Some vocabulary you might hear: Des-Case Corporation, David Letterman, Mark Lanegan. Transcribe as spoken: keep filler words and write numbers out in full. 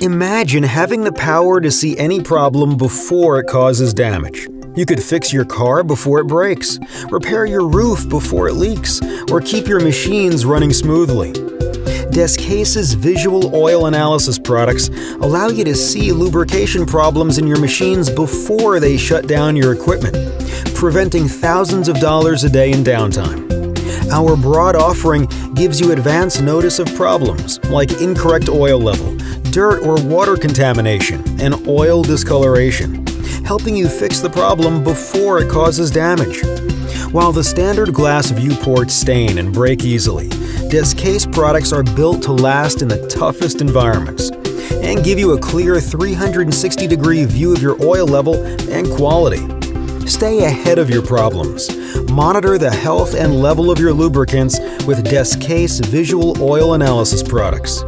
Imagine having the power to see any problem before it causes damage. You could fix your car before it breaks, repair your roof before it leaks, or keep your machines running smoothly. Des-Case's visual oil analysis products allow you to see lubrication problems in your machines before they shut down your equipment, preventing thousands of dollars a day in downtime. Our broad offering gives you advance notice of problems like incorrect oil level, dirt or water contamination, and oil discoloration, helping you fix the problem before it causes damage. While the standard glass viewports stain and break easily, Des-Case products are built to last in the toughest environments and give you a clear three hundred sixty degree view of your oil level and quality. Stay ahead of your problems. Monitor the health and level of your lubricants with Des-Case visual oil analysis products.